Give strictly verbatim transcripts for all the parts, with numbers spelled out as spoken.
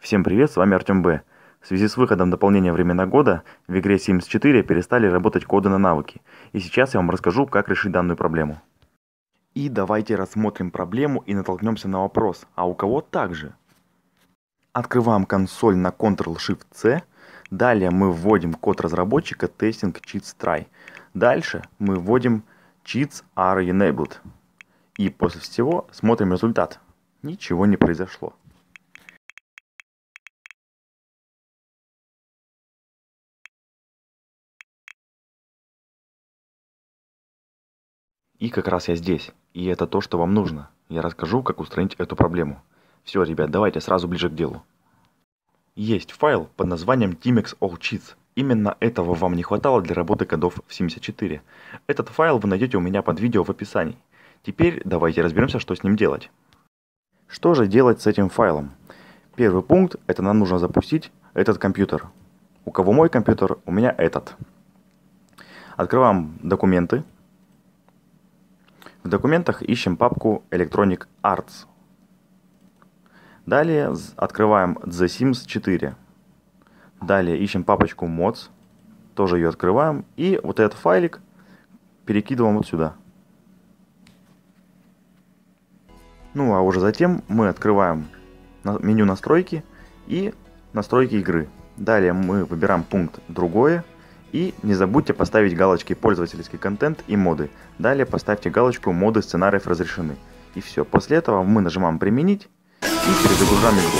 Всем привет, с вами Артем Б. В связи с выходом дополнения «Времена года» в игре Симс четыре перестали работать коды на навыки. И сейчас я вам расскажу, как решить данную проблему. И давайте рассмотрим проблему и натолкнемся на вопрос, а у кого так же? Открываем консоль на контрол шифт си. Далее мы вводим код разработчика testing cheats try. Дальше мы вводим cheats are enabled. И после всего смотрим результат. Ничего не произошло. И как раз я здесь. И это то, что вам нужно. Я расскажу, как устранить эту проблему. Все, ребят, давайте сразу ближе к делу. Есть файл под названием Timex All Cheats. Именно этого вам не хватало для работы кодов в Симс четыре. Этот файл вы найдете у меня под видео в описании. Теперь давайте разберемся, что с ним делать. Что же делать с этим файлом? Первый пункт, это нам нужно запустить этот компьютер. У кого мой компьютер, у меня этот. Открываем документы. В документах ищем папку Electronic Arts. Далее открываем The Sims четыре. Далее ищем папочку Mods. Тоже ее открываем. И вот этот файлик перекидываем вот сюда. Ну а уже затем мы открываем меню настройки и настройки игры. Далее мы выбираем пункт «Другое». И не забудьте поставить галочки «Пользовательский контент» и «Моды». Далее поставьте галочку «Моды сценариев разрешены». И все. После этого мы нажимаем «Применить» и перезагружаем игру.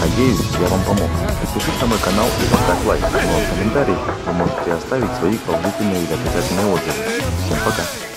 Надеюсь, я вам помог. Подпишитесь на мой канал и поставьте лайк. А в комментарии вы можете оставить свои положительные и отрицательные отзывы. Всем пока!